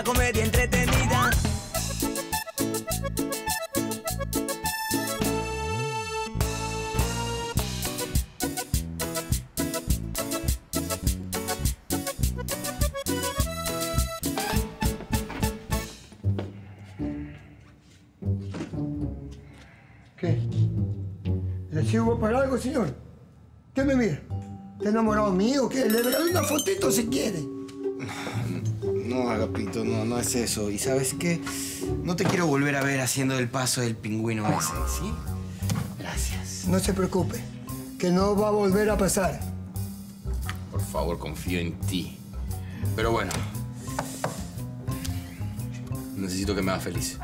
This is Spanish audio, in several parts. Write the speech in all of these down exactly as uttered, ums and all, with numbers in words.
la comedia entretenida. ¿Qué? ¿Le sirvo para algo, señor? ¿Qué me mira? ¿Está enamorado mío? ¿Qué? Le doy una fotito si quiere. No, Agapito, no, no es eso. ¿Y sabes qué? No te quiero volver a ver haciendo el paso del pingüino ese, ¿sí? Gracias. No se preocupe, que no va a volver a pasar. Por favor, confío en ti. Pero bueno, necesito que me hagas feliz.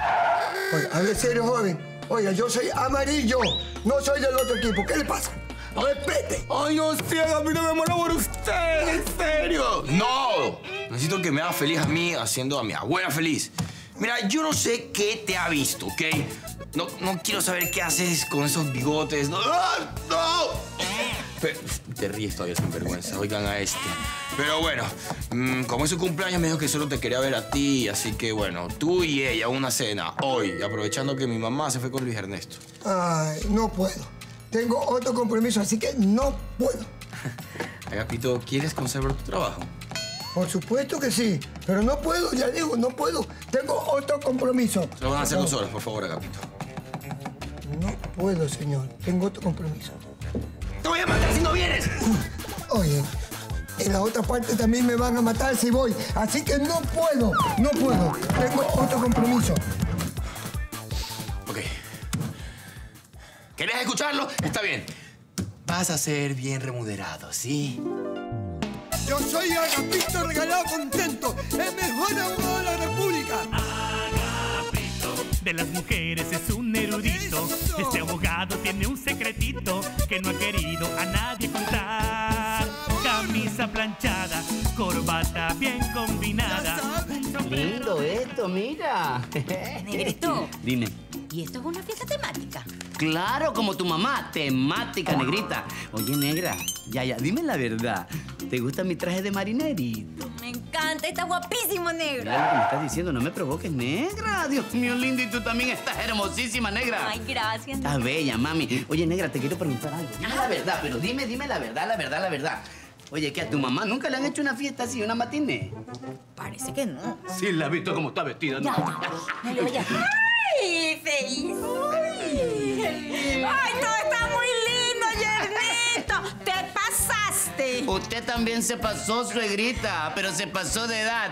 Oiga, hable serio, joven. Oiga, yo soy amarillo, no soy del otro equipo. ¿Qué le pasa? ¡Respete! ¡Ay, hostia, Agapito, me muero por usted! ¡En serio! ¡No! Necesito que me haga feliz a mí haciendo a mi abuela feliz. Mira, yo no sé qué te ha visto, ¿ok? No, no quiero saber qué haces con esos bigotes. ¡No! ¡No! Pero, te ríes todavía sin vergüenza. Oigan a este. Pero bueno, mmm, como es su cumpleaños, me dijo que solo te quería ver a ti. Así que bueno, tú y ella, una cena hoy. Aprovechando que mi mamá se fue con Luis Ernesto. Ay, no puedo. Tengo otro compromiso, así que no puedo. Agapito, ¿quieres conservar tu trabajo? Por supuesto que sí, pero no puedo, ya digo, no puedo. Tengo otro compromiso. Se lo van a hacer dos horas, por favor, Agapito. No puedo, señor. Tengo otro compromiso. ¡Te voy a matar si no vienes! Oye, en la otra parte también me van a matar si voy. Así que no puedo, no puedo. Tengo otro compromiso. Ok. ¿Querés escucharlo? Está bien. Vas a ser bien remunerado, ¿sí? Yo soy Agapito Regalado Contento, el mejor abogado de la República. Agapito de las mujeres es un erudito. Eso. Este abogado tiene un secretito que no ha querido a nadie contar. Camisa planchada, corbata bien combinada. Lindo esto, mira. Negrito. Dime. ¿Y esto es una fiesta temática? Claro, como tu mamá, temática, negrita. Oye, negra, ya, ya, dime la verdad. ¿Te gusta mi traje de marinerito? Me encanta, está guapísimo, negra. Claro, que me estás diciendo, no me provoques, negra. Dios mío, lindo, y tú también estás hermosísima, negra. Ay, gracias, negra. Estás bella, mami. Oye, negra, te quiero preguntar algo. Dime ah, la verdad, pero dime, dime la verdad, la verdad, la verdad. Oye, que a tu mamá nunca le han hecho una fiesta así, una matiné. Parece que no. Sí, la he visto como está vestida, ¿no? Ya, ya, ya. ¡Ay, feliz! ¡Ay, ay, todo está muy lindo, Ernestito! ¡Te pasaste! Usted también se pasó, suegrita, pero se pasó de edad.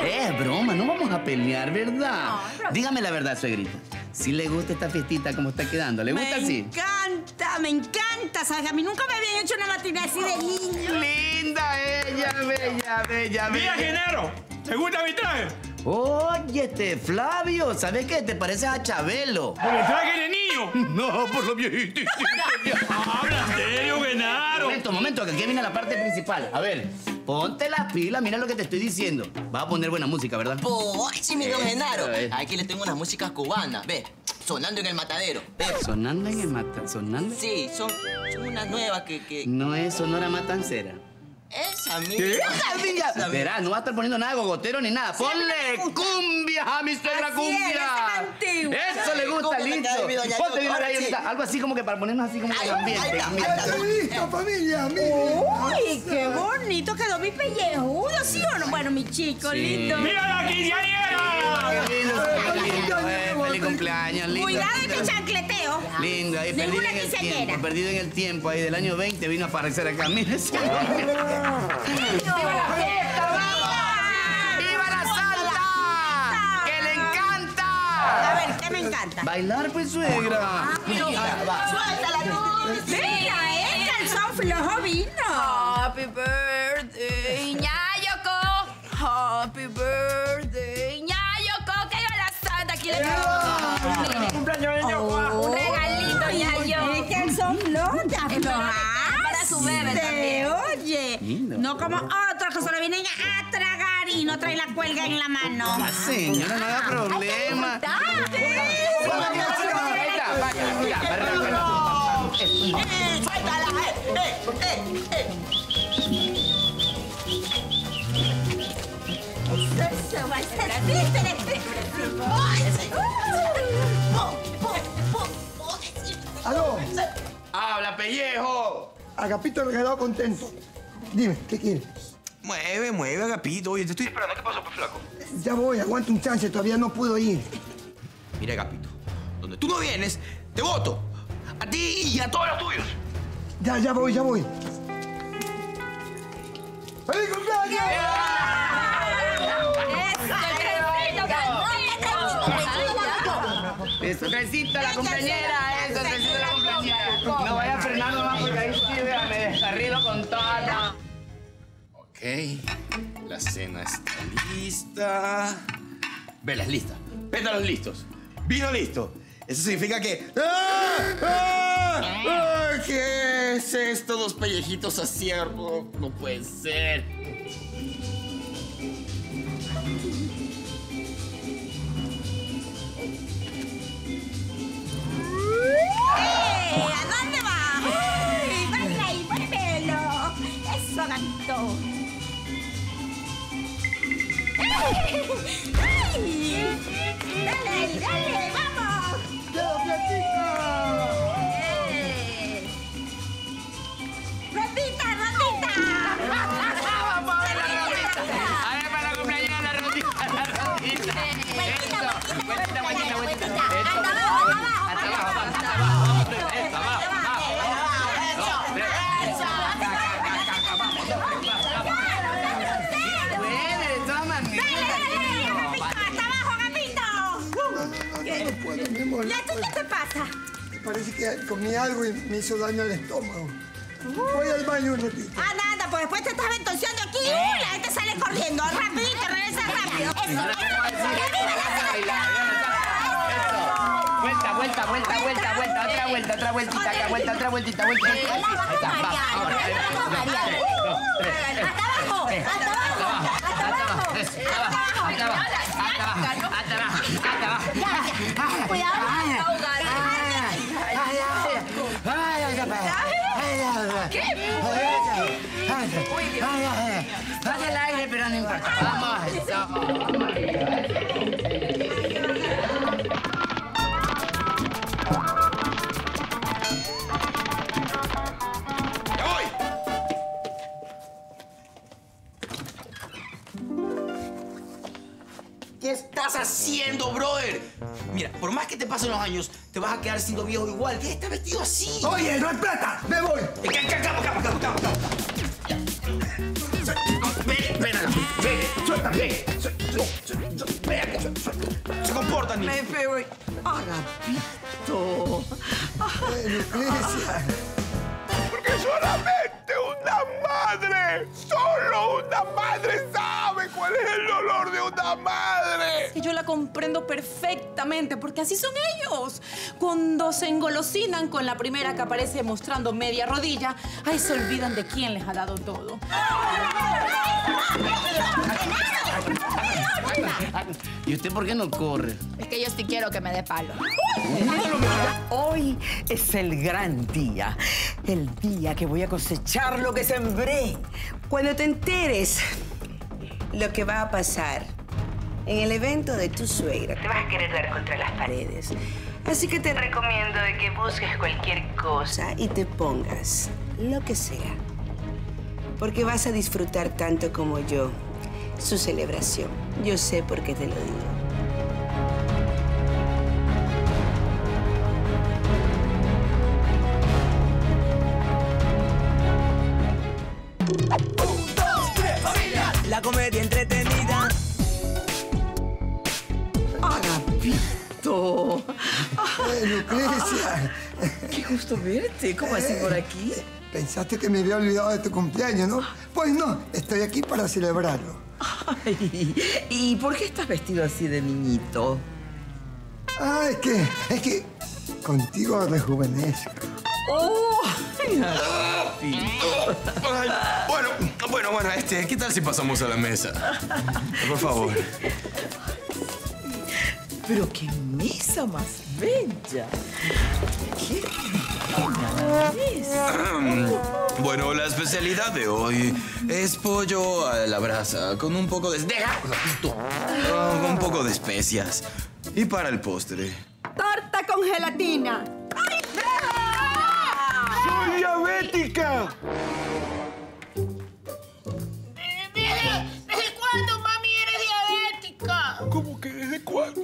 ¿Qué? Es broma, no vamos a pelear, ¿verdad? No, dígame la verdad, suegrita. ¿Sí le gusta esta fiestita como está quedando? ¿Le gusta así? Me encanta, me encanta, ¿sabes? A mí nunca me habían hecho una matinée así de linda. ¡Linda ella, bella, bella, bella! ¡Mira, Genaro! ¿Te gusta mi traje? Oye, este Flavio, ¿sabes qué? Te pareces a Chabelo. ¿Por el traje de niño? No, por lo viejito. Habla serio, Genaro. Momento, momento, que aquí viene la parte principal. A ver, ponte las pilas, mira lo que te estoy diciendo. Vas a poner buena música, ¿verdad? Pochi, mi don Genaro. Aquí le tengo unas músicas cubanas, ve. Sonando en el matadero. Ve. ¿Sonando en el matadero? ¿Sonando? Sí, son, son unas nuevas que, que... No es Sonora Matancera. Esa amiga. ¿Qué? Verás, no va a estar poniendo nada gogotero ni nada. Sí, ponle cumbia a mi suegra, cumbia. Es, eso le gusta, listo. Ponte bien ahí, sí. Algo así como que para ponernos así como que ambiente. ¡Listo, familia! ¡Uy, qué bonito quedó mi pellejudo! ¿Sí o no? Bueno, mi chico, sí. Lindo. ¡Mira la quinceañera! ¡Feliz cumpleaños, lindo! ¡Cuidado de mi chancleteo! Lindo, ahí perdido en el tiempo. Perdido en el tiempo, ahí del año veinte vino a aparecer acá. ¡Mira eso! ¡Viva la fiesta! ¡Viva! ¡Viva la salsa! ¡Que le encanta! A ver, ¿qué me encanta? Bailar, pues, suegra. ¡Suéltala, no! ¡Mira, eh! ¡El son flojo vino! ¡Happy birthday, Ñayoko! ¡Happy birthday, Ñayoko! ¡Que viva la santa! ¡Aquí le tengo! ¡Cumpleaños, Ñayoko! ¡Un regalito, Ñayoko! ¡Es que el son flojo está floja! Su bebé también. Oye, lindo, no como otros que solo vienen a tragar y no traen la cuelga en la mano. La señora, no da problema. ¡Aló! ¡Habla, pellejo! Agapito me ha quedado contento. Dime, ¿qué quieres? Mueve, mueve, Agapito. Oye, te estoy esperando. ¿Qué pasó, pues, flaco? Ya voy, aguanta un chance. Todavía no puedo ir. Mira, Agapito, donde tú no vienes, te voto. A ti y a todos los tuyos. Ya, ya voy, ya voy. ¡Feliz cumpleaños! ¡Eso, Lucrecita, la compañera! ¡Eso, Lucrecita, la compañera! No vaya frenando más porque ahí sí, vea, me descarrilo con toda la... Ok, la cena está lista. Velas listas, pétalos listos, vino listo. Eso significa que... ¡Ah! ¡Ah! ¡Ah! ¿Qué es esto? Dos pellejitos a ciervo. No puede ser. ¡Eh! ¿A dónde vas? ¡Vuelve ahí, vuélvelo! ¡Eso, Agapito! ¡Ay! ¡Dale, dale! ¡Vamos! ¡Quiero platita! ¡Eh! ¡Rotita, rotita! ¡Vamos a ver la rotita! A ver, para la cumpleañera, la rotita, la rotita. ¡Vueltita, vueltita, vueltita! ¿Y a ti qué te pasa? Me parece que comí algo y me hizo daño al estómago. Voy al baño un ratito. Ah, nada, pues después te estás ventoseando aquí. ¡Uh! La gente sale corriendo. Rapidito, regresa rápido. ¡Eso! ¡Que viva la vuelta, vuelta, vuelta, vuelta, vuelta! Otra vuelta, otra vueltita. Acá, vuelta, otra vueltita, vuelta. ¡Hasta abajo! ¡Hasta abajo! ¡Hasta abajo! ¡Hasta abajo! ¡Hasta abajo! ¡Hasta abajo! ¡Cuidado! ¿Qué? Pasa el aire, pero no importa. Vamos. ¡Ya voy! ¿Qué estás haciendo, brother? Mira, por más que te pasen los años, te vas a quedar siendo viejo igual. ¿Qué? Estás vestido así. Oye, no hay plata. Me voy. Capa, capa, capa, capa, capa. Ven, ven acá. Ven, suelta, ven. Ven acá. Se comportan. Me pego. Agapito. Porque solamente una madre, solo una madre sabe cuál es el dolor de una madre. Sí, yo la comprendo perfectamente, porque así son ellos. Cuando se engolosinan con la primera que aparece mostrando media rodilla, ahí se olvidan de quién les ha dado todo. ¿Y usted por qué no corre? Es que yo sí quiero que me dé palo. Hoy es el gran día. El día que voy a cosechar lo que sembré. Cuando te enteres lo que va a pasar en el evento de tu suegra, te vas a querer dar contra las paredes. Así que te recomiendo de que busques cualquier cosa y te pongas lo que sea. Porque vas a disfrutar tanto como yo su celebración. Yo sé por qué te lo digo. La comedia entretenida. ¡Agapito! ¡Eh, Lucrecia! ¡Qué gusto verte! ¿Cómo eh, así por aquí? Pensaste que me había olvidado de tu cumpleaños, ¿no? Pues no, estoy aquí para celebrarlo. Ay, ¿y por qué estás vestido así de niñito? Ah, es que... es que... contigo rejuvenezco. ¡Oh! Ay, Agapito. Ay, bueno, bueno, bueno, este, ¿qué tal si pasamos a la mesa? Por favor. Sí. Pero qué mesa más bella. Qué bueno, la especialidad de hoy es pollo a la brasa con un poco de... ¡Deja! Oh, con un poco de especias. Y para el postre... ¡Torta con gelatina! ¡Ay, bravo! ¡Soy diabética! ¿Cómo que desde cuándo?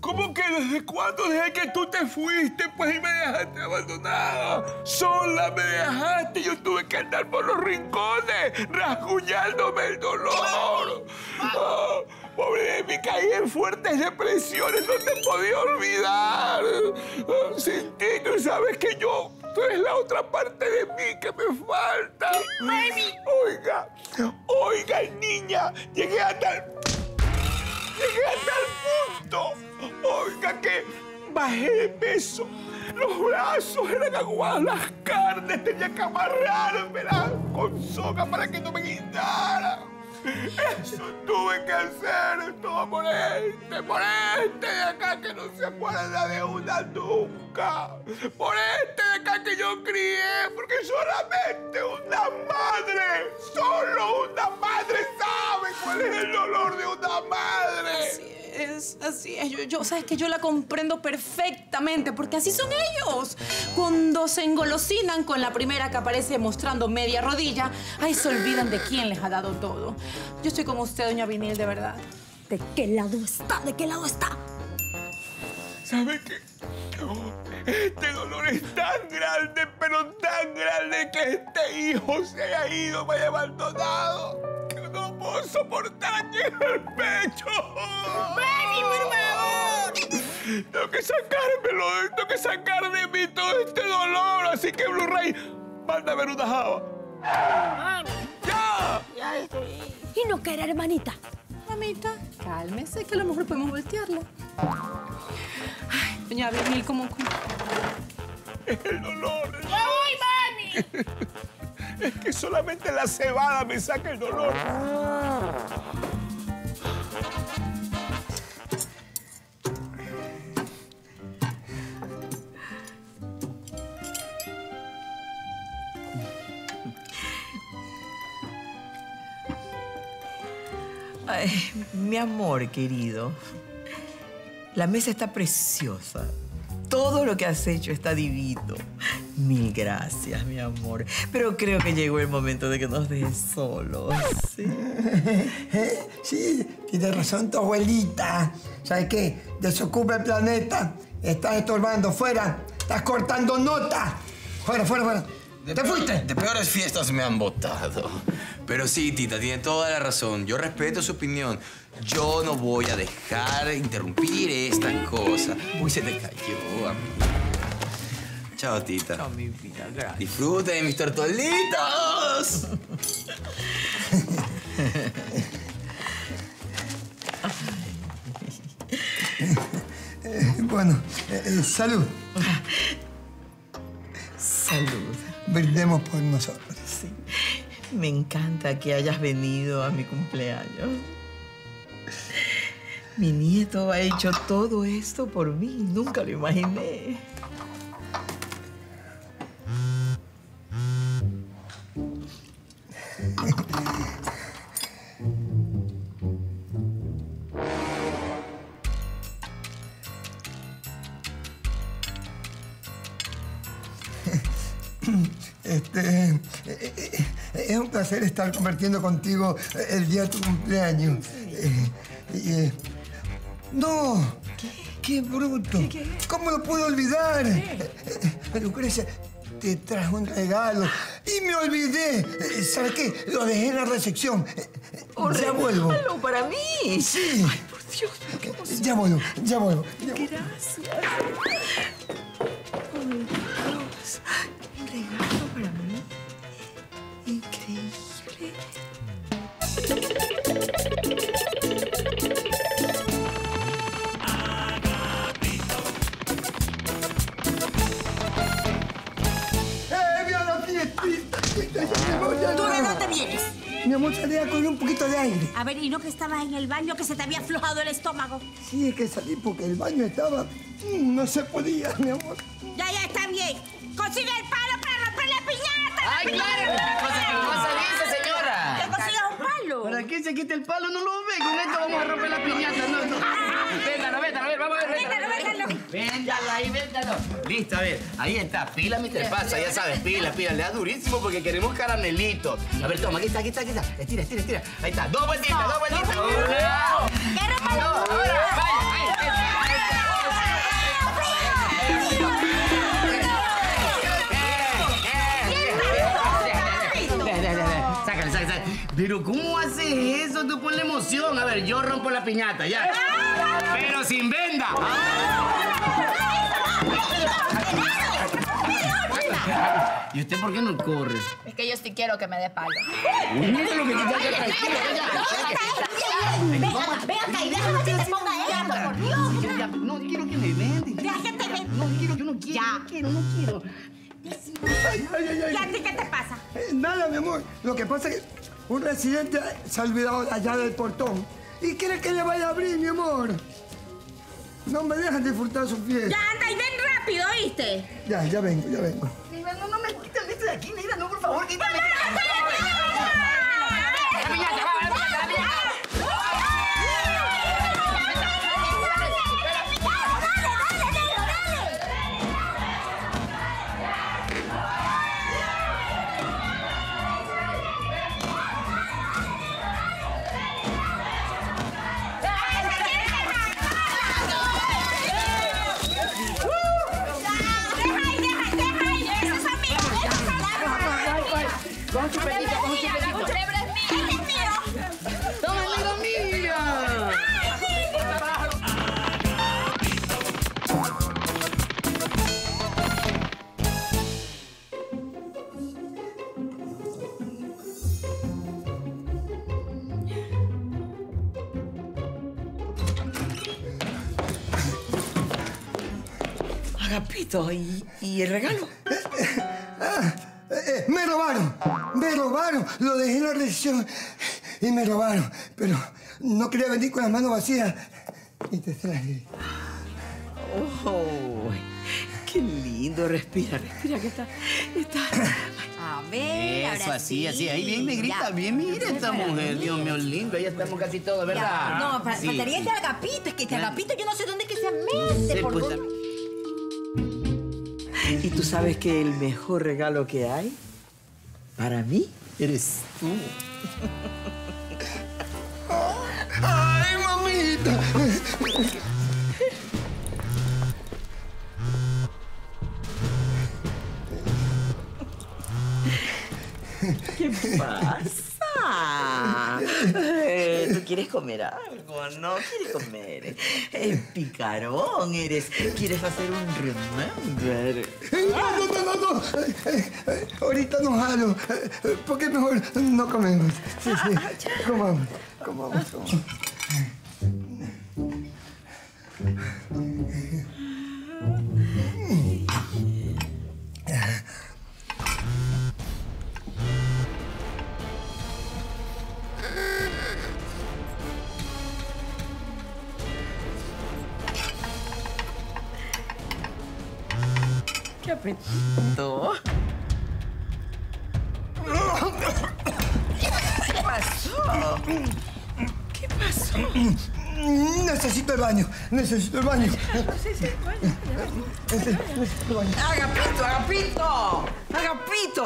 ¿Cómo que desde cuándo? Desde que tú te fuiste, pues, y me dejaste abandonada. Sola me dejaste. Yo tuve que andar por los rincones, rasguñándome el dolor. Oh, pobre de mí, caí en fuertes depresiones. No te podía olvidar. Oh, sin ti, tú sabes que yo... Tú eres la otra parte de mí que me falta. ¡Mami! Oiga, oiga, niña, llegué a tal... Llegué hasta el punto, oiga, que bajé de peso, los brazos eran aguados, las carnes, tenía que amarrármelas con soga para que no me guindara. Eso tuve que hacer, todo por este, por este de acá que no se acuerda de una nunca, por este de acá que yo crié, porque solamente una madre, solo una madre sabe cuál es el dolor de una madre. Así es, así es. Yo, yo, sabes que yo la comprendo perfectamente, porque así son ellos. Cuando se engolosinan con la primera que aparece mostrando media rodilla, ahí se olvidan de quién les ha dado todo. Yo estoy como usted, doña Vinil, de verdad. ¿De qué lado está? ¿De qué lado está? ¿Sabe qué? Este dolor es tan grande, pero tan grande, que este hijo se haya ido, me haya abandonado, que no puedo soportar aquí en el pecho. ¡Mami, por favor! Tengo que sacármelo, tengo que sacar de mí todo este dolor. Así que, Blu-ray, manda a ver una java. ¡Ya! Ya estoy. Y no queda, hermanita. Mamita, cálmese, que a lo mejor podemos voltearla. Ay, doña Benil, ¿cómo? El dolor. ¡Ya voy, mami! Es que solamente la cebada me saca el dolor. Ah. Ay, mi amor querido, la mesa está preciosa. Todo lo que has hecho está divino. Mil gracias, mi amor. Pero creo que llegó el momento de que nos dejes solos. Sí, sí, tienes razón tu abuelita. ¿Sabes qué? Desocupa el planeta. Estás estorbando. Fuera. Estás cortando nota. Fuera, fuera, fuera. De ¿Te fuiste? De peores fiestas me han botado. Pero sí, Tita, tiene toda la razón. Yo respeto su opinión. Yo no voy a dejar interrumpir esta cosa. Uy, se te cayó, amigo. Chao, Tita. Chao, mi vida. Gracias. Disfruten mis tortolitos. Bueno, eh, salud. Salud. Brindemos por nosotros. Sí. Me encanta que hayas venido a mi cumpleaños. Mi nieto ha hecho todo esto por mí. Nunca lo imaginé. Este, es un placer estar compartiendo contigo el día de tu cumpleaños. Sí. Eh, eh, ¡No! ¿Qué? ¡Qué bruto! ¿Qué, qué? ¿Cómo lo pude olvidar? ¿Qué? Lucrecia te trajo un regalo y me olvidé. ¿Sabes qué? Lo dejé en la recepción. Oh, ya vuelvo. ¡Para mí! Sí. ¡Ay, por Dios! ¿Qué emoción? Ya vuelvo, ya vuelvo. Ya Gracias. Vuelvo. ¿Regalo para mí? Increíble. ¡Eh, mira la fiestita! ¡Tú de dónde vienes! Mi amor, había cogido un poquito de aire. A ver, ¿y no que estabas en el baño que se te había aflojado el estómago? Sí, es que salí porque el baño estaba... No se podía, mi amor. Ya, ya, está bien. Consigue el palo para romper la piñata. ¡Ay, la piñata! Claro! ¿Qué cosa dice, señora? ¿Te consigues un palo? ¿Para qué se quita el palo? No lo ve. Con esto vamos a romper la piñata. No, no. Véntalo, véntalo, a ver, vamos a ver. Véntalo, véntalo. Véntalo, ahí, véntalo. Listo, a ver. Ahí está. Pila mientras pasa, ya sabes. Pila, pila. Le da durísimo porque queremos caramelitos. A ver, toma. Aquí está, aquí está, aquí está. Estira, estira, estira. Ahí está. Dos vueltitas, no, dos vueltitas. No, no, no. Ahora, vaya. Sácale, sácale, sácale. Pero ¿cómo haces eso? Tú ponle emoción. A ver, yo rompo la piñata, ya. Pero sin venda. ¿Y usted por qué no corre? Es que yo sí quiero que me dé palo. Mira lo que te está haciendo. Ven acá, ven acá y déjame que te ponga esto, por Dios. No quiero que me vendan. No quiero, yo no quiero, ya. no quiero, no quiero. Ay, ay, ay, ay. ¿Y a ti qué te pasa? Eh, nada, mi amor. Lo que pasa es que un residente se ha olvidado allá del portón. ¿Y quiere que le vaya a abrir, mi amor? No me dejan disfrutar su fiesta. Ya, anda y ven rápido, ¿oíste? Ya, ya vengo, ya vengo. Neira, no, no me quítame esto de aquí, Neira, no, por favor, quítame. Agapito, ¿y, ¿y el regalo? Eh, eh, ah, eh, me robaron, me robaron. Lo dejé en la recepción y me robaron. Pero no quería venir con las manos vacías y te traje. ¡Oh! ¡Qué lindo! Respira, respira, que está... está... A ver, eso, ahora así, sí. así. Ahí bien me grita, ya. bien mira no esta mujer. Mí. Dios mío, lindo. Ahí estamos casi todos, ¿verdad? Ya. No, faltaría sí, sí. este Agapito. Es que este Agapito yo no sé dónde es que se mete. Sí, por pues, dónde... ¿Y tú sabes que el mejor regalo que hay para mí eres tú? ¡Ay, mamita! ¿Qué pasa? Eh, ¿Tú quieres comer algo? ¿No quieres comer? Eh, picarón eres. ¿Quieres hacer un remember? No, no, no, no. Eh, eh, ahorita no jalo. Eh, porque mejor no comemos. Sí, sí. Comamos, comamos, comamos. Apetito. ¿Qué pasó? ¿Qué pasó? Necesito el baño. Necesito el baño. Sí, sí, bueno, necesito el baño. Agapito, Agapito. Agapito.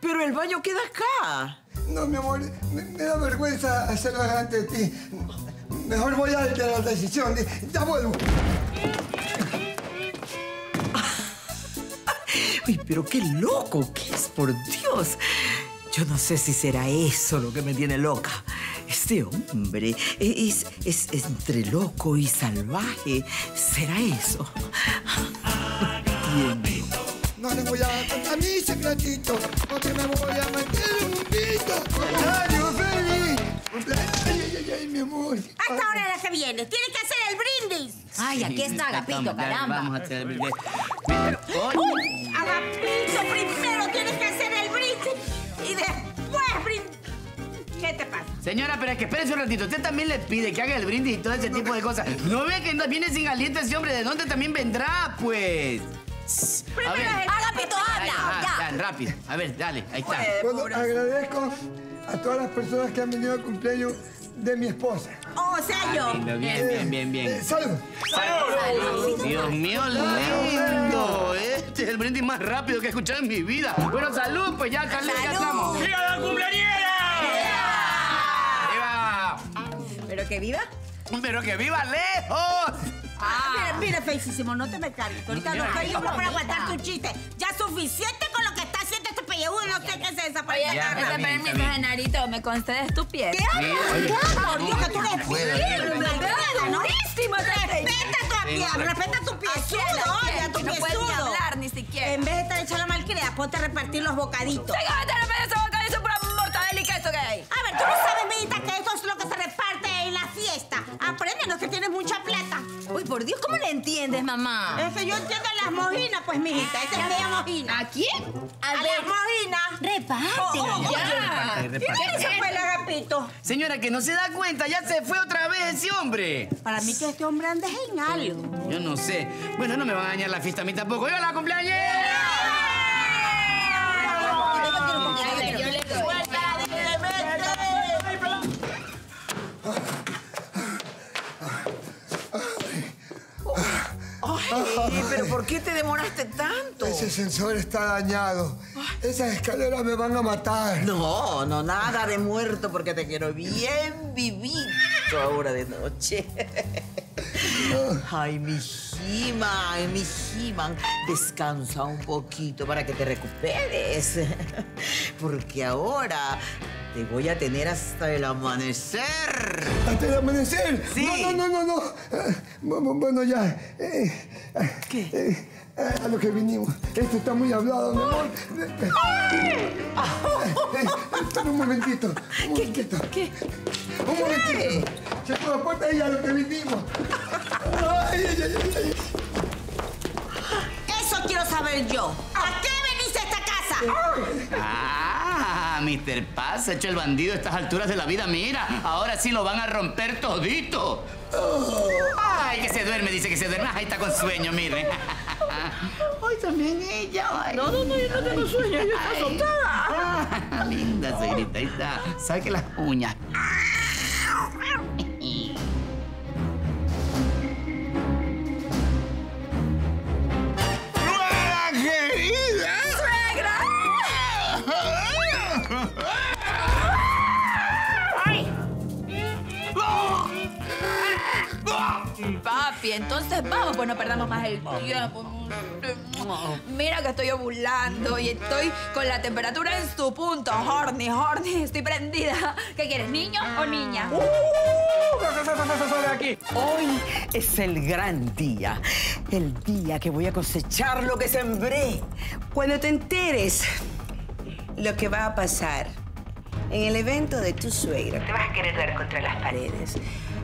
Pero el baño queda acá. No, mi amor, me, me da vergüenza hacerlo delante de ti. Mejor voy a alterar la decisión. Ya vuelvo. Uy, pero qué loco que es, por Dios. Yo no sé si será eso lo que me tiene loca. Este hombre es, es, es entre loco y salvaje. ¿Será eso? No le voy a contar mi secretito, porque me voy a meter en un pito. ¡Cumpleaños feliz! ¡Cumpleaños! ¡Ay, ay, mi amor! Hasta ahora la que viene. Tiene que hacer el brindis. Ay, sí, aquí está Agapito, caramba. Vamos a hacer el brindis. ¡Uy! ¡Agapito, primero tienes que hacer el brindis y después brindis! ¿Qué te pasa? Señora, pero es que espérese un ratito. Usted también le pide que haga el brindis y todo ese no, tipo de cosas. No ve que viene sin aliento ese hombre. ¿De dónde también vendrá, pues? A ver. Agapito, habla. Ah, ya. Rápido. A ver, dale. Ahí está. Bueno, agradezco a todas las personas que han venido al cumpleaños de mi esposa. ¡Oh, Sergio! Bien, bien, bien, bien. Eh, ¡Salud! ¡Salud! ¡Dios mío, lindo! Este es el brindis más rápido que he escuchado en mi vida. Bueno, salud, pues ya, Carla, ya estamos. ¡Viva la cumpleañera! ¡Viva! ¿Pero que viva? ¡Pero que viva lejos! Ah, mira, mira, feísimo, no te me cargues. Ahorita no estoy yo para aguantar tu chiste. Ya suficiente con lo que está haciendo este pellejudo. No sé qué se desaparece. Oye, Carla, permítame, Genarito, me concedes tu pie. ¿Qué haces? Por Dios, que tú respires. ¡Durísimo! Respeta tu pie, respeta tu piezudo, oye, tu piezudo. No puedes ni hablar, ni siquiera. En vez de estar echando la malcriada, ponte a repartir los bocaditos. ¡Tengo que repartir esos bocaditos! ¡Eso es pura mortadela y queso que hay! A ver, tú no sabes, medita, que esto es lo que se reparte en la fiesta. Apréndenos, que tienes mucha plata. Uy, por Dios, ¿cómo le entiendes, mamá? Es que yo entiendo a las mojinas, pues, mijita. Esa es media mojina. ¿A quién? A, a las mojinas. Reparte. Oh, oh, ya. Reparte, reparte. ¿Quién se fue el Agapito? Señora, que no se da cuenta. Ya se fue otra vez ese hombre. Para mí que este hombre anda en algo. Yo no sé. Bueno, no me va a dañar la fiesta a mí tampoco. ¡Yo la cumpleañera! Ay, pero ¿por qué te demoraste tanto? Ese ascensor está dañado. Esas escaleras me van a matar. No, no, nada de muerto, porque te quiero bien vivito ahora de noche. Ay, mi He-Man, mi He-Man, descansa un poquito para que te recuperes. Porque ahora te voy a tener hasta el amanecer. ¿Hasta el amanecer? Sí. No, no, no, no, no. Bueno, ya. ¿Qué? Eh, a lo que vinimos. Esto está muy hablado, mi amor. Espera un momentito. Un momentito. ¿Qué? Un momentito. Checo la puerta y a lo que vinimos. Ay, ay, ay, ay. Eso quiero saber yo. ¿A qué venís a esta casa? Ah. Ah, mister Paz, hecho el bandido a estas alturas de la vida. Mira, ahora sí lo van a romper todito. Ay, que se duerme, dice que se duerme. Ahí está con sueño, miren. Ay, también ella. Ay. No, no, no, yo no tengo sueño, yo estoy azotada. Ah, linda, señorita, ahí está. Saque las uñas. Papi, entonces vamos, pues no perdamos más el tiempo. Mira que estoy ovulando y estoy con la temperatura en su punto. Horny, horny, estoy prendida. ¿Qué quieres, niño o niña? Aquí. Hoy es el gran día, el día que voy a cosechar lo que sembré. Cuando te enteres lo que va a pasar en el evento de tu suegra, te vas a querer dar contra las paredes.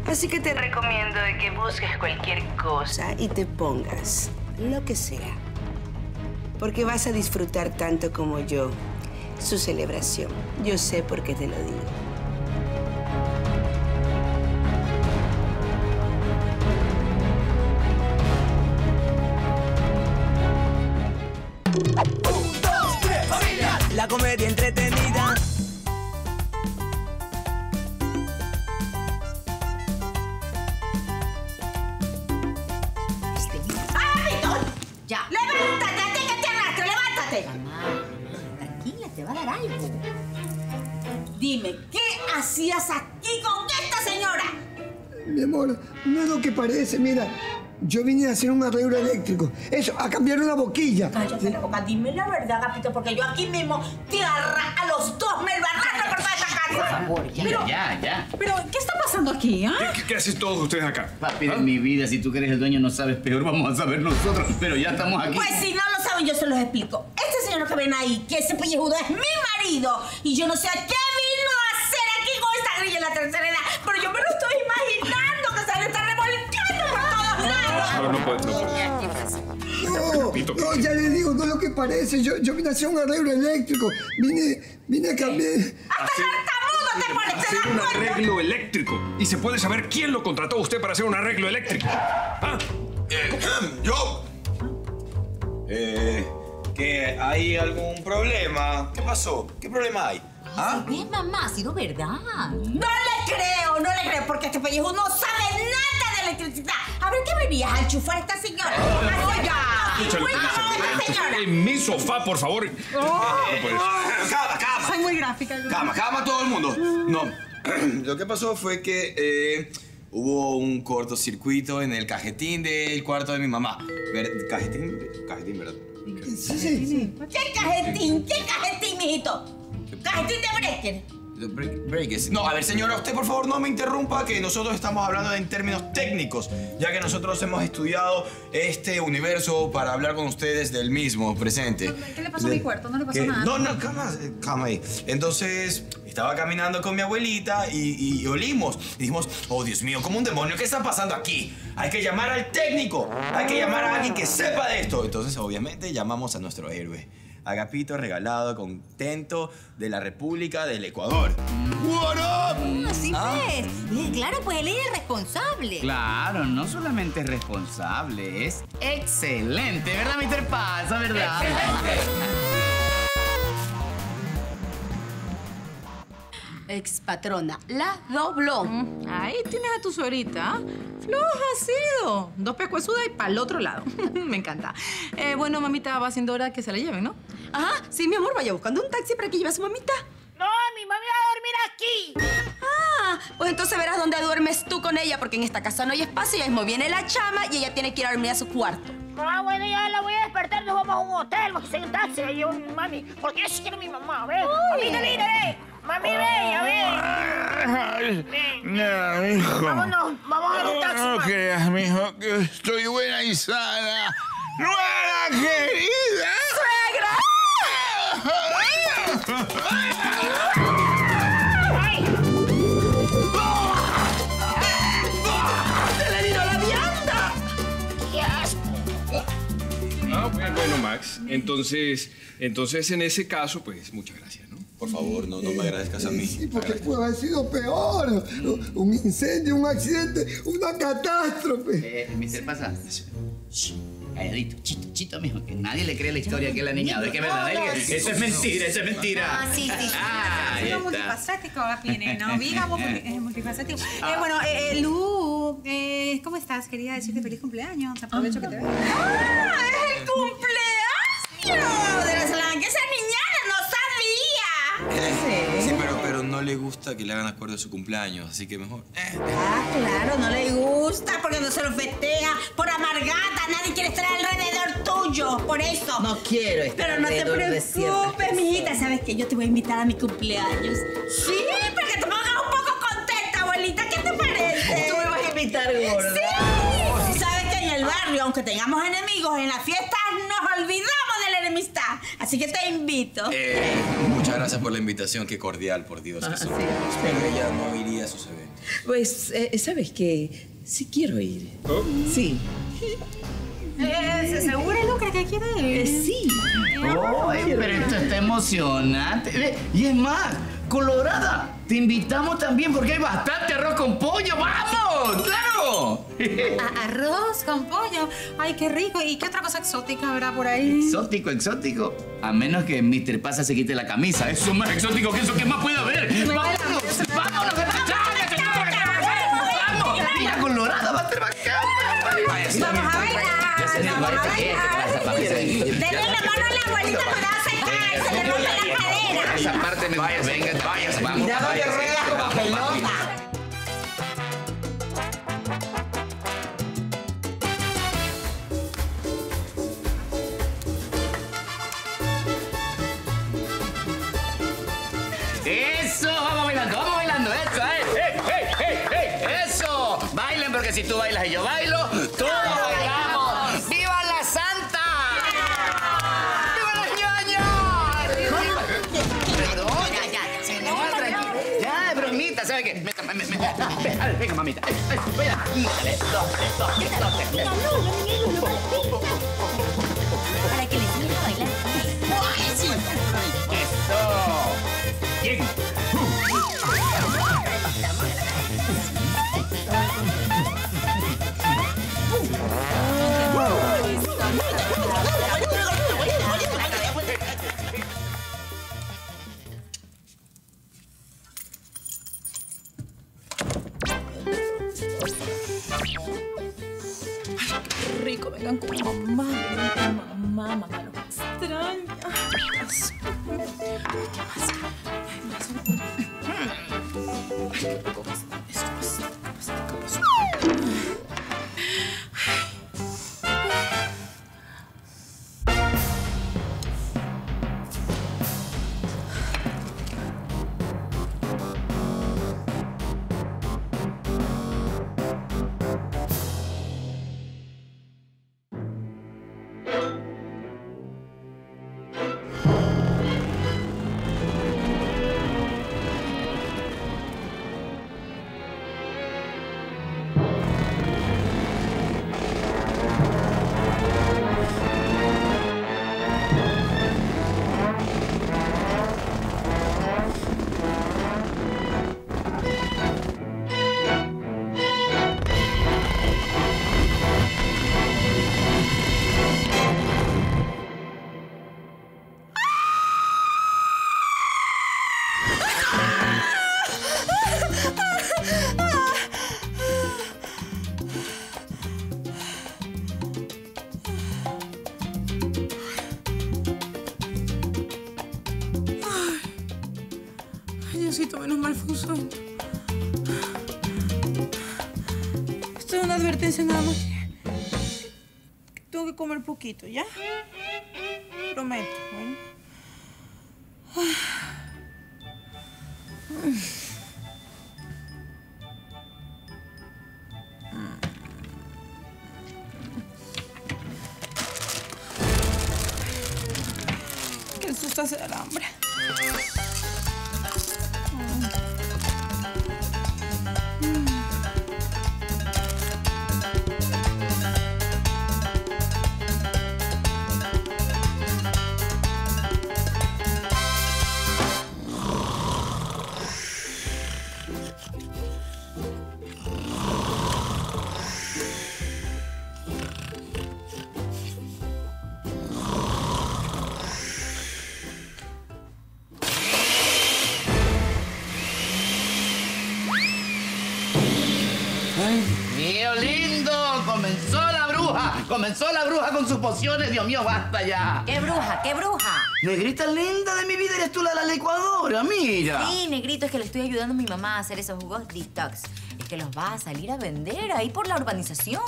Así que te recomiendo de que busques cualquier cosa y te pongas lo que sea, porque vas a disfrutar tanto como yo su celebración. Yo sé por qué te lo digo. Un, dos, tres, familia. La comedia entretenida. Ya. ¡Levántate! ¡A ti que te arrastro! ¡Levántate! Mamá, tranquila, te va a dar algo. Dime, ¿qué hacías aquí con esta señora? Mi amor, no es lo que parece, mira. Yo vine a hacer un arreglo eléctrico. Eso, a cambiar una boquilla. Cállate ¿sí? la boca. Dime la verdad, Agapito, porque yo aquí mismo te arrastro a los dos, me lo arrastro por toda esta casa. Por favor, ya, pero, ya, ya. Pero, ¿qué está pasando aquí, ah? ¿eh? ¿Qué, qué hacen todos ustedes acá? Papi, ¿Ah? de mi vida, si tú que eres el dueño no sabes peor, vamos a saber nosotros. Pero ya estamos aquí. Pues si no lo saben, yo se los explico. Este señor que ven ahí, que ese pellejudo es mi marido, y yo no sé a qué vino a hacer aquí con esta grilla en la tercera edad, pero yo me lo estoy imaginando que se le está revolcando por todos lados. No, no puedes, no puedes. No, no, ya le digo, no es lo que parece. Yo, yo vine a hacer un arreglo eléctrico. Vine, vine a cambiar. ¿Sí? ¡Hasta el tartamudo te parece la cuenta? Hacer un arreglo eléctrico. Y se puede saber quién lo contrató a usted para hacer un arreglo eléctrico. ¿Ah? Eh, yo. Eh, que hay algún problema. ¿Qué pasó? ¿Qué problema hay? ¿Ah? ¿Ves, mamá? Ha sido verdad. No le creo, no le creo, porque este pellejo no sabe nada de electricidad. A ver, ¿qué venías a enchufar a esta señora? En mi sofá, por favor. Oh, eh, no oh. Cama, cama. Soy muy gráfica. Yo. Cama, cama todo el mundo. No, lo que pasó fue que eh, hubo un cortocircuito en el cajetín del cuarto de mi mamá. Ver, ¿Cajetín? Cajetín, ¿verdad? Sí, sí, sí. ¿Qué cajetín? ¿Qué cajetín, mijito? ¡Cajetín de breaker! Break, breakers. No, a ver, señora, usted por favor no me interrumpa, que nosotros estamos hablando en términos técnicos, ya que nosotros hemos estudiado este universo para hablar con ustedes del mismo presente. ¿Qué le pasó a mi cuarto? No le pasó ¿Qué? nada. No, no, calma, calma ahí. Entonces, estaba caminando con mi abuelita y, y olimos. Y dijimos, oh, Dios mío, como un demonio, ¿qué está pasando aquí? Hay que llamar al técnico, hay que llamar a alguien que sepa de esto. Entonces, obviamente, llamamos a nuestro héroe. Agapito regalado, contento, de la República del Ecuador. ¡What up! Así es. Claro, pues él es el responsable. Claro, no solamente es responsable, es excelente. ¿Verdad, mister Pasa, verdad? Expatrona, la dobló. Ahí tienes a tu suegrita. Floja ha sido. Dos pescuezudas y para el otro lado. Me encanta. Eh, bueno, mamita, va siendo hora que se la lleven, ¿no? Ajá, sí, mi amor, vaya buscando un taxi para que lleve a su mamita. No, mi mami va a dormir aquí. Ah, pues entonces verás dónde duermes tú con ella, porque en esta casa no hay espacio y mismo viene la chama y ella tiene que ir a dormir a su cuarto. Ah, bueno, ya la voy a despertar, nos vamos a un hotel, vamos a hacer un taxi, la llevo a mi mami, porque eso quiere mi mamá, ¿ves? Mamita linda, ¿ves? Mami, ve, a ver. No, hijo. Vámonos, vamos a un taxi. No creas, mijo, que estoy buena y sana. ¡Nuera querida! ¡Suegra! ¡Ay! ¡Se le vino la vianda! ¡Qué asco! Ah, bueno, Max, entonces, entonces en ese caso, pues, muchas gracias. Por favor, no, no me agradezcas a mí. Sí, porque puede haber sido peor. Un incendio, un accidente, una catástrofe. Eh, mister Pasa. Calladito, chito, chito, mijo, que nadie le cree la historia que él ha niñado. Es que es verdad, eso es mentira, eso es mentira. Ah, sí, sí. Ah, es multifacético, Agapine, ¿no? Digamos, es multifacético. Bueno, Lu, ¿cómo estás? Quería decirte feliz cumpleaños. Aprovecho que te veo. ¡Ah! ¡Es el cumpleaños de las langues! Sí, sí, pero, pero no le gusta que le hagan acuerdo de su cumpleaños, así que mejor. Eh. Ah, claro, no le gusta porque no se lo festeja. Por amargata, nadie quiere estar alrededor tuyo, por eso. No quiero estar Pero no te preocupes, mijita, ¿sabes qué? Yo te voy a invitar a mi cumpleaños. Sí, para que te pongas un poco contenta, abuelita, ¿qué te parece? Tú me vas a invitar, gorda. Sí, sabes que en el barrio, aunque tengamos enemigos, en las fiestas nos olvidamos de la enemistad. Así que te invito. Eh, muchas gracias por la invitación. Qué cordial, por Dios. Ah, que son. Sí, pero sí. Ella no iría a sus eventos. Pues, eh, ¿sabes qué? Sí quiero ir. ¿Oh? Sí. Eh, ¿Segura, Lucre, que quiere ir? Eh, sí. Oh, eh, pero esto está emocionante. Y es más, Colorada, te invitamos también porque hay bastante arroz con pollo. ¡Vamos! ¡Claro! A arroz con pollo. Ay, qué rico. ¿Y qué otra cosa exótica habrá por ahí? Exótico, exótico. A menos que mister Pasa se quite la camisa. Eso es más exótico que eso. ¿Qué más puede haber? Me ¡Vámonos! Me ¡Vámonos! ¡Vamos! ¡Mira, Colorada! ¡Va a ser bacán! ¡Vamos a bailar! ¡Denle la mano a la abuelita para sacar! ¡Se le rompe la cadera! Esa parte me vayas, venga, vayas, vamos. ¡Ya no le ruedas como pelota! ¡Eso! ¡Vamos bailando! ¡Vamos bailando! ¡Eso! ¡Eh! ¡Eh! ¡Eh! ¡Eh! ¡Eso! ¡Bailen! Porque si tú bailas y yo bailo, ¡todos bailamos! ¡Viva la Santa! ¡Viva los ñoños! ¡Perdón! ¡Ya, ya! ¡Se nos va a traer! ¡Ya, bromita! ¿Sabes qué? ¡Venga, mamita! ¡Venga! ¡Dale, dale, dale! ¡Mira, no! ¡No, no, no! ¡Para que les diga bailar! ¡Eso! ¡Bien! rico. Vengan con mamá, vengan con mamá, mamá no me extraña. Ay, más. Ay, ¿qué más? Ay, más una. Ay, ¿cómo pasa? ¿Cómo pasa? ¿Cómo pasa? ¿Cómo pasa? Menos mal funcionó. Esto es una advertencia nada más. Tengo que comer poquito, ¿ya? Prometo, bueno. Qué susto hace el hambre. Comenzó la bruja con sus pociones, Dios mío, basta ya. ¿Qué bruja? ¿Qué bruja? Negrita linda de mi vida, eres tú la de la licuadora, mira. Sí, negrito, es que le estoy ayudando a mi mamá a hacer esos jugos detox. Es que los va a salir a vender ahí por la urbanización.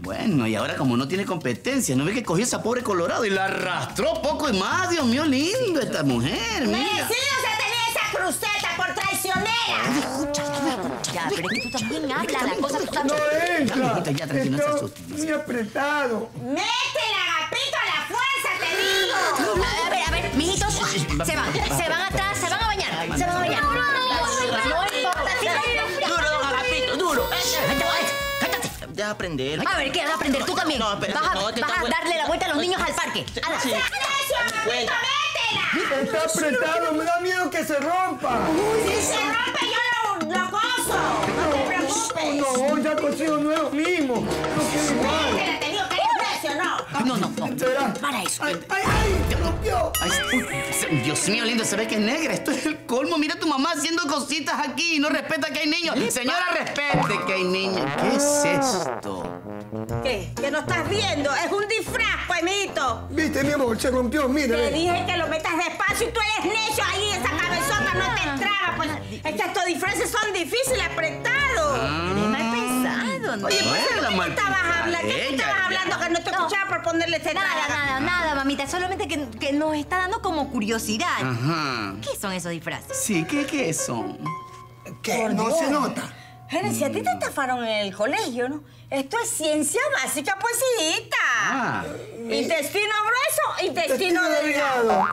Bueno, y ahora como no tiene competencia, ¿no ves que cogió esa pobre colorado y la arrastró poco y más? Dios mío, lindo esta mujer, mira. ¡Merecido se tenía esa cruceta por traicionera! Ya, pero es que tú también hablas, la cosa tú también... ¡No entra! Ya, tranquilo, no se asusten. ¡Muy apretado! ¡Métele, Agapito, a la fuerza, te digo! A ver, a ver, mijitos, se van, se van atrás, se van a bañar, se van a bañar. ¡No, no, no! ¡No importa! ¡Duro, don Agapito, duro! ¡Cállate! Deja aprender. A ver, ¿qué vas a aprender? Tú también. No, espera. Vas a darle la vuelta a los niños al parque. ¡A la fuerza, Agapito, métela! ¡Está apretado! ¡Me da miedo que se rompa! ¡Si se rompe, yo la... ¡Lo gozo! ¡No te preocupes! No, ya consigo nuevos mismos. No quiero igual. ¡Métela, te digo que eres precio, no! No, no, no. Para eso. ¡Ay, ay, ay! ¡Te rompió! Ay, Dios mío, lindo, se ve que es negra. Esto es el colmo. Mira a tu mamá haciendo cositas aquí y no respeta que hay niños. Señora, respete que hay niños. ¿Qué es esto? ¿Qué? ¿Que no estás viendo? Es un disfraz, pues, mijito. Viste, mi amor, se rompió, mira. Te dije que lo metas despacio y tú eres necio ahí, esa cabezota no te traga, pues. Es que estos disfraces son difíciles, apretados. Ah, eres mal pensado, ¿no? Oye, ¿por qué tú estabas hablando? ¿Qué tú estabas hablando que no te escuchaba por ponerle ese nada? Nada, nada, mamita. Solamente que, que nos está dando como curiosidad. Ajá. ¿Qué son esos disfraces? Sí, ¿qué, qué son? Que no se nota. Si a ti te estafaron en el colegio, ¿no? Esto es ciencia básica, pues, hijita. Ah, intestino grueso, intestino delgado.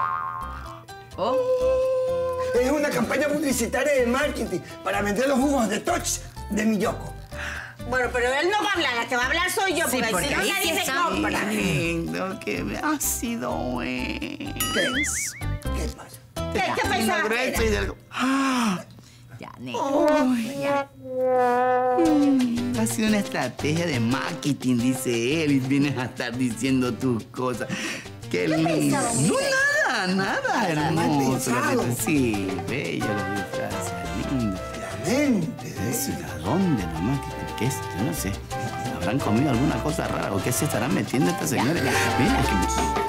Oh. Es una campaña publicitaria de marketing para vender los jugos de Tox de mi Yoko. Bueno, pero él no va a hablar, la que va a hablar soy yo, sí, porque, porque si no, nadie se compra. Qué lindo que me ha sido, eh. ¿Qué es? ¿Qué pasa? ¿Qué, ¿Qué pensabas? Grueso y delgado. ¡Ah! Ya, negro. Oh, ya. Mm, ha sido una estrategia de marketing, dice él, y vienes a estar diciendo tus cosas. ¡Qué lindo! No, nada, nada, hermoso. Sí, bello, lo disfraces, lindo. La mente, ¿eh? ¿A dónde nomás? ¿Qué es? Yo no sé. ¿Habrán comido alguna cosa rara o qué se estarán metiendo estas señoras? Mira que...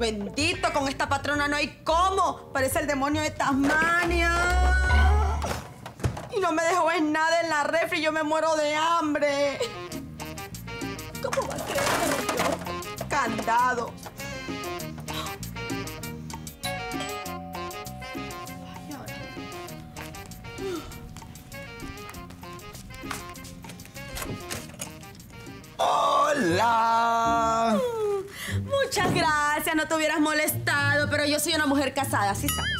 Bendito, con esta patrona no hay cómo. Parece el demonio de Tasmania. Y no me dejó ver nada en la refri, yo me muero de hambre. ¿Cómo va a creer yo? Candado. ¡Hola! Muchas gracias, no te hubieras molestado, pero yo soy una mujer casada, ¿sí sabes?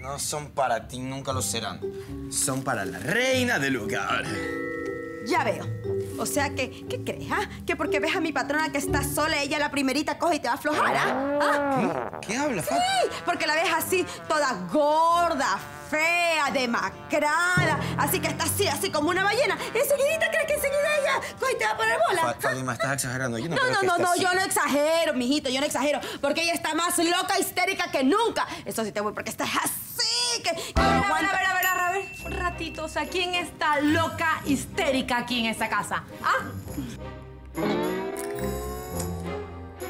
No son para ti, nunca lo serán. Son para la reina del lugar. Ya veo. O sea que, ¿qué crees, ah? ¿Que porque ves a mi patrona que está sola, ella la primerita coge y te va a aflojar, ah? ¿Ah? ¿Qué? ¿Qué hablas, Fat? Sí, porque la ves así, toda gorda, fea, demacrada, así que está así, así como una ballena. Enseguidita crees que enseguida ella coge y te va a poner bola. Fat, Fátima, estás exagerando. Yo no, no, creo no, que no, no, así. Yo no exagero, mijito, yo no exagero, porque ella está más loca, histérica que nunca. Eso sí te voy, porque estás así, que... que a, ver, a ver, a ver, a ver, un ratito, o sea, ¿quién está loca, histérica aquí en esta casa? ¿Ah?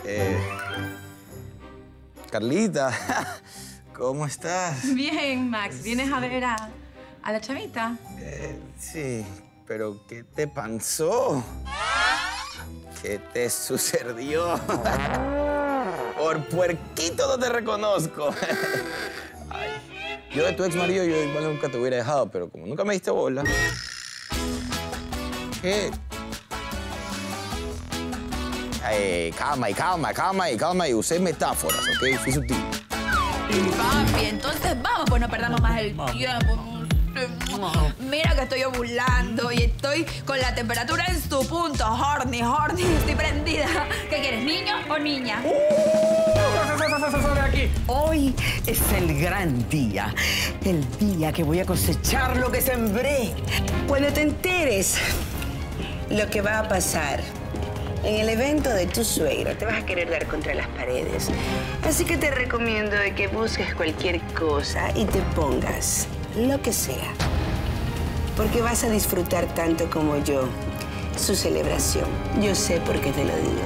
Eh... Carlita... ¿Cómo estás? Bien, Max. ¿Vienes a ver a, a la chavita? Eh, sí, pero ¿qué te pasó? ¿Qué te sucedió? Por puerquito no te reconozco. Ay. Yo de tu ex marido yo igual nunca te hubiera dejado, pero como nunca me diste bola... ¿Qué? Ay, calma y calma, calma y calma y usé metáforas, ¿ok? Fui sutil. Papi, entonces vamos, pues no perdamos más el tiempo. Mira que estoy ovulando y estoy con la temperatura en su punto. Horny, horny, estoy prendida. ¿Qué quieres, niño o niña? Aquí. Hoy es el gran día, el día que voy a cosechar lo que sembré. Cuando te enteres lo que va a pasar en el evento de tu suegra, te vas a querer dar contra las paredes. Así que te recomiendo de que busques cualquier cosa y te pongas lo que sea. Porque vas a disfrutar tanto como yo su celebración. Yo sé por qué te lo digo.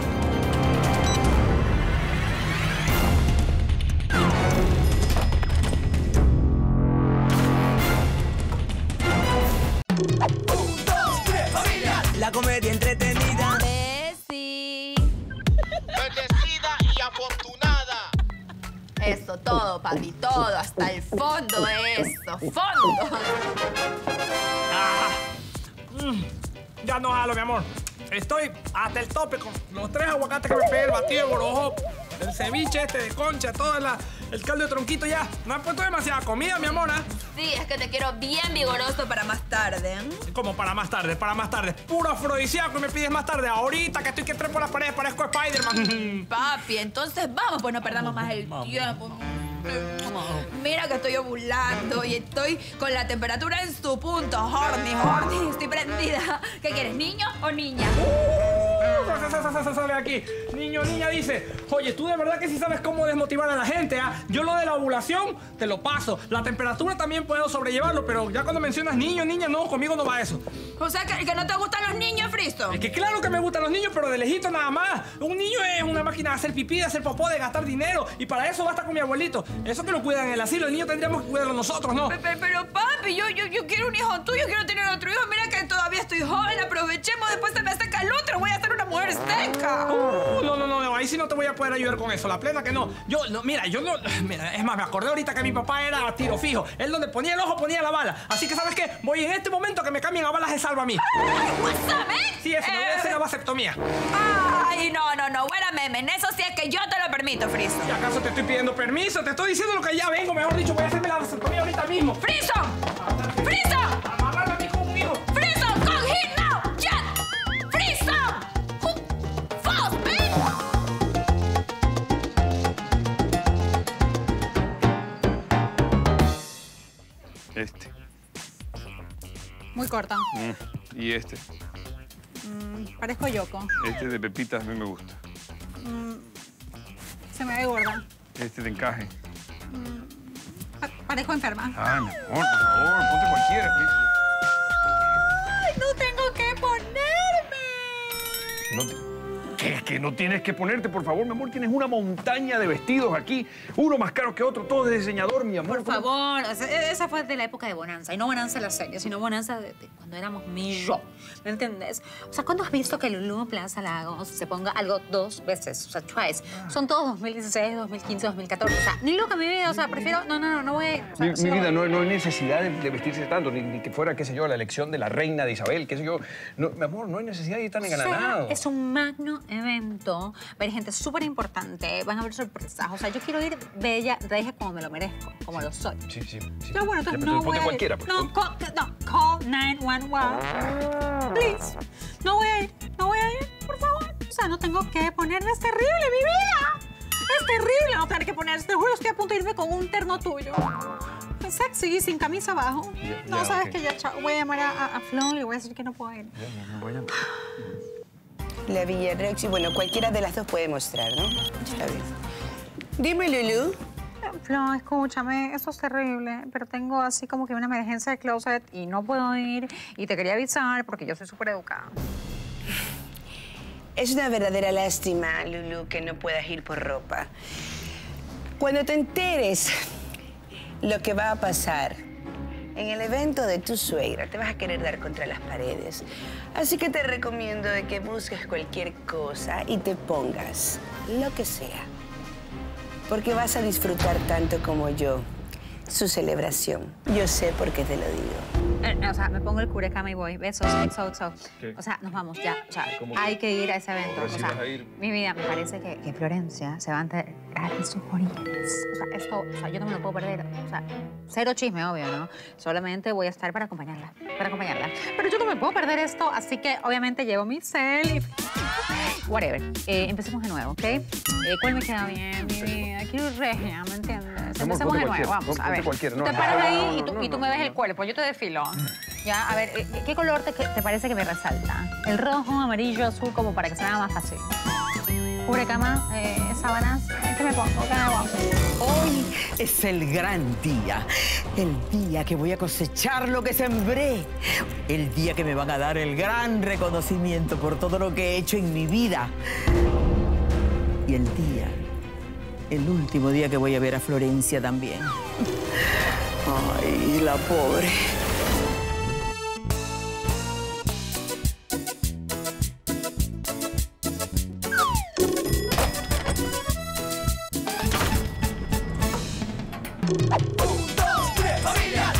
Eso, todo, papi, todo, hasta el fondo, eso, fondo. Ah, ya no jalo, mi amor. Estoy hasta el tope con los tres aguacates que me pegué, el batido de gorgojo, el ceviche este de concha, todo la, el caldo de tronquito ya. Me han puesto demasiada comida, mi amor, ¿eh? Sí, es que te quiero bien vigoroso para más tarde. ¿Eh? ¿Cómo para más tarde? Para más tarde. Puro afrodisíaco y me pides más tarde. Ahorita que estoy que trepo las paredes, parezco Spider-Man. Papi, entonces vamos, pues no perdamos más el tiempo. Mira que estoy ovulando y estoy con la temperatura en su punto. Horny, horny, estoy prendida. ¿Qué quieres, niño o niña? Sale aquí. Niño, niña, dice, oye, tú de verdad que sí sabes cómo desmotivar a la gente, ¿ah? Yo lo de la ovulación te lo paso. La temperatura también puedo sobrellevarlo, pero ya cuando mencionas niño, niña, no, conmigo no va eso. O sea, que, que no te gustan los niños, Fristo. Es que claro que me gustan los niños, pero de lejito nada más. Un niño es una máquina de hacer pipí, de hacer popó, de gastar dinero. Y para eso basta con mi abuelito. Eso que lo cuidan en el asilo, el niño tendríamos que cuidarlo nosotros, ¿no? Pero, pero papi, yo, yo, yo quiero un hijo tuyo, quiero tener otro hijo. Mira que todavía estoy joven, aprovechemos, después se me seca el otro, voy a hacer una mujer seca. Uh, no, no, no, no, ahí sí no te voy a poder ayudar con eso, la plena que no. Yo, no, mira, yo no, mira, es más, me acordé ahorita que mi papá era a tiro fijo. Él donde ponía el ojo ponía la bala. Así que, ¿sabes qué? Voy en este momento que me cambien a balas de salva a mí. ¿Sabes? Sí, eso, eh... me voy a hacer la vasectomía. Ay, no, no, no, buena meme, en eso sí es que yo te lo permito, Friso. ¿Y acaso te estoy pidiendo permiso? Te estoy diciendo lo que ya vengo, mejor dicho, voy a hacerme la vasectomía ahorita mismo. ¡Friso! ¡Friso! ¡Amarrame a mí conmigo! ¡Friso, con himno! Muy corta. Mm. ¿Y este? Mm, parezco Yoko. Este de pepitas a mí me gusta. Mm, se me ve gorda. Este de encaje. Mm, pa parezco enferma. Ah, mi amor, por favor, ponte cualquiera. ¡Ay, no tengo que ponerme! No te... Es que no tienes que ponerte, por favor, mi amor. Tienes una montaña de vestidos aquí. Uno más caro que otro, todos de diseñador, mi amor. Por favor. O sea, esa fue de la época de Bonanza. Y no Bonanza la serie, sino Bonanza de, de cuando éramos mi yo. ¿Me entendés? O sea, ¿cuándo has visto que Lulú Plaza Lagos se ponga algo dos veces? O sea, twice. Ah. Son todos dos mil dieciséis, dos mil quince, dos mil catorce. O sea, ni loca mi vida. O sea, prefiero... No, no, no, no voy... O sea, mi, si mi vida, no, no hay necesidad de, de vestirse tanto. Ni, ni que fuera, qué sé yo, la elección de la reina de Isabel, qué sé yo. No, mi amor, no hay necesidad de ir tan engalanado. Es un magno... evento, va a haber gente súper importante, van a haber sorpresas. O sea, yo quiero ir bella, regia, como me lo merezco, como lo soy. Sí, sí, sí. Yo, bueno, entonces ya, no voy a ir. Pues. No, call, no, call nueve uno uno. Please. No voy a ir, no voy a ir, por favor. O sea, no tengo que ponerme, es terrible, mi vida. Es terrible no tener que ponerse. Te juro, estoy a punto de irme con un terno tuyo. Sexy, sin camisa abajo. Ya, no, ya, sabes okay. que ya, chao. Voy a llamar a, a Flo y le voy a decir que no puedo ir. Ya, ya, no voy a... La Villarrex, y bueno, cualquiera de las dos puede mostrar, ¿no? Está bien. Dime, Lulú. Flo, escúchame, eso es terrible, pero tengo así como que una emergencia de closet y no puedo ir y te quería avisar porque yo soy súper educada. Es una verdadera lástima, Lulú, que no puedas ir por ropa. Cuando te enteres lo que va a pasar en el evento de tu suegra, te vas a querer dar contra las paredes. Así que te recomiendo de que busques cualquier cosa y te pongas lo que sea. Porque vas a disfrutar tanto como yo su celebración. Yo sé por qué te lo digo. Eh, o sea, me pongo el curecama y voy. Besos, exo, exo. O sea, nos vamos ya. O sea, hay que ir a ese evento. O sea, mi vida, me parece que, que Florencia se va a enterar de sus orígenes. O sea, esto, o sea, yo no me lo puedo perder. O sea, cero chisme, obvio, ¿no? Solamente voy a estar para acompañarla, para acompañarla. Pero yo no me puedo perder esto, así que obviamente llevo mi cel y... Whatever. Eh, empecemos de nuevo, ¿ok? Eh, ¿Cuál me queda bien? Mi vida, quiero regia, ¿me entiendes? Empecemos de nuevo, vamos, a ver. Tú te paras ahí y tú, y tú me ves el cuerpo, yo te desfilo. Ya, a ver, ¿qué color te, te parece que me resalta? El rojo, amarillo, azul, como para que se haga más fácil. Cubrecama, eh, sábanas, este me pongo, ¿qué me pongo? Hoy es el gran día, el día que voy a cosechar lo que sembré, el día que me van a dar el gran reconocimiento por todo lo que he hecho en mi vida. Y el día, el último día que voy a ver a Florencia también. Ay, la pobre.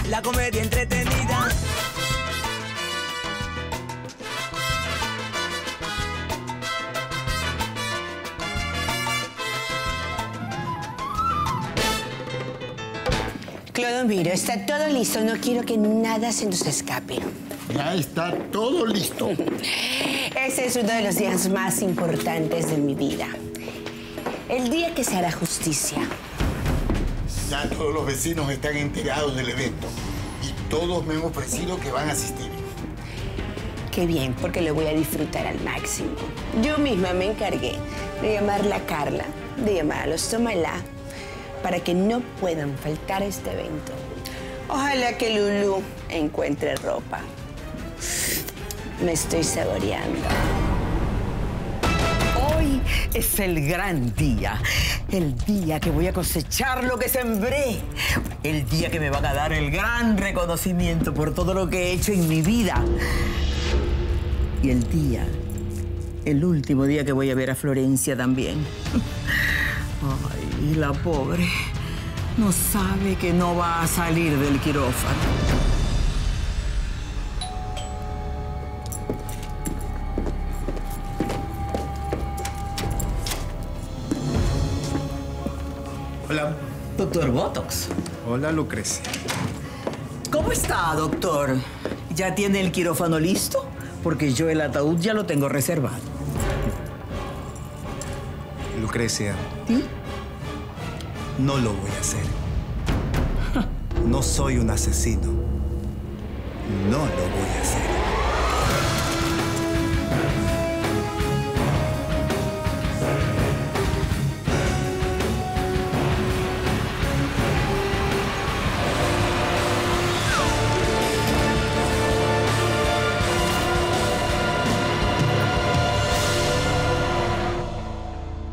La comedia entretenida. Clodomiro, está todo listo. No quiero que nada se nos escape. Ya está todo listo. Ese es uno de los días más importantes de mi vida. El día que se hará justicia. Ya todos los vecinos están enterados del evento y todos me han ofrecido que van a asistir. Qué bien, porque lo voy a disfrutar al máximo. Yo misma me encargué de llamarla a Carla, de llamar a los Tomalá, para que no puedan faltar a este evento. Ojalá que Lulú encuentre ropa. Me estoy saboreando. Hoy es el gran día. El día que voy a cosechar lo que sembré. El día que me van a dar el gran reconocimiento por todo lo que he hecho en mi vida. Y el día, el último día que voy a ver a Florencia también. Ay, la pobre. No sabe que no va a salir del quirófano. Hola. Doctor Botox. Hola, Lucrecia. ¿Cómo está, doctor? ¿Ya tiene el quirófano listo? Porque yo el ataúd ya lo tengo reservado. Lucrecia. ¿Sí? No lo voy a hacer. No soy un asesino. no lo voy a hacer.